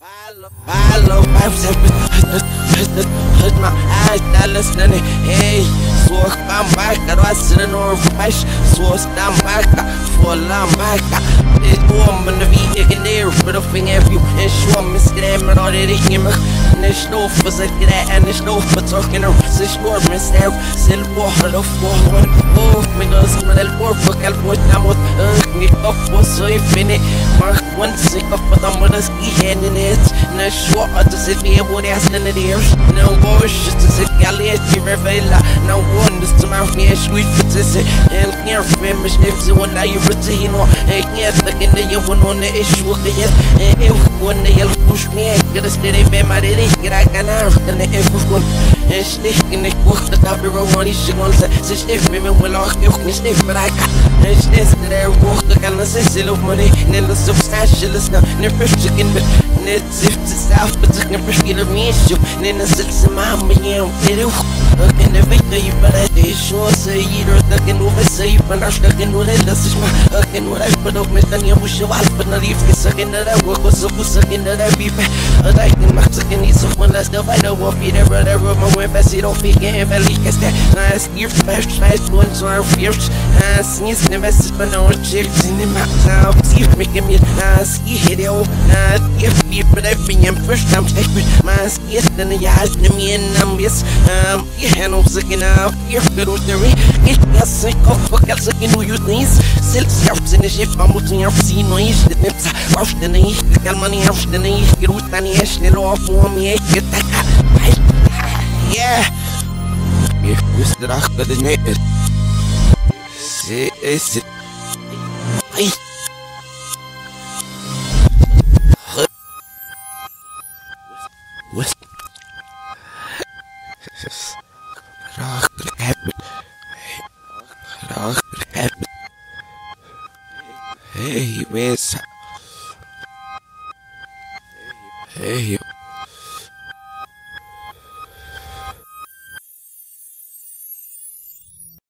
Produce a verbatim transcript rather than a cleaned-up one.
Follow, follow, I was hit my eyes, I listening, hey, swore my mic, I was sitting on a rush, swore my mic, swore my mic, it's warm in the V, and they're riddling every issue, I'm misclaiming all that they give me. There's no for second and there's no for talking around this door, Miss Air, still war, hello, for one. Oh, because I'm not a war, fuck, I'll put them with up for so infinite. Mark one sick of what I'm gonna see hand in it. No short, I just sit here with ass in the air. No more, just to sit, I'll let you revela. No one is to my hair, sweet for this. And can't remember if you want to you retain or can't look in the year one on the issue of the year. And if one day I'll push me, I gotta stay there, my day. I can't have an everyone and sniff in the book that I'll be wrong on each one. Since if women will all give me sniff, but I got a chance that I walk the canvas and sell of money. Then the substantialist now, never chicken, but it's if the south, but I can feel a mission. Then the six of my man, it will look in the victory, but I sure say you're talking over, say you're not talking with it. This is my fucking what I put up, Mister Yamusha, but not if it's second that I work was supposed to get that I be back. I like the Mexican. Someone that's the fighter will feed the brother of my wife. I see don't feel game. I like I said, I sneer fast, fast, one to our fierce. I sneeze the message, but no chips in the map. Now, see if making me ask you, hit it all. I give me, but I've been in first. I'm taking my skis, then the eyes, the me and numbers. Um, you handle second out here, good with the ring. It was sick of fuck, I'll second who you need. Silk scouts in the ship, I'm putting up, see noise. The nips, wash the knee, the calmani, wash the knee, get with any ash, little off warm. Yeah, if this that I could admit it, see, is it? What? Rock could happen. Rock could happen. Hey, where's. Hey,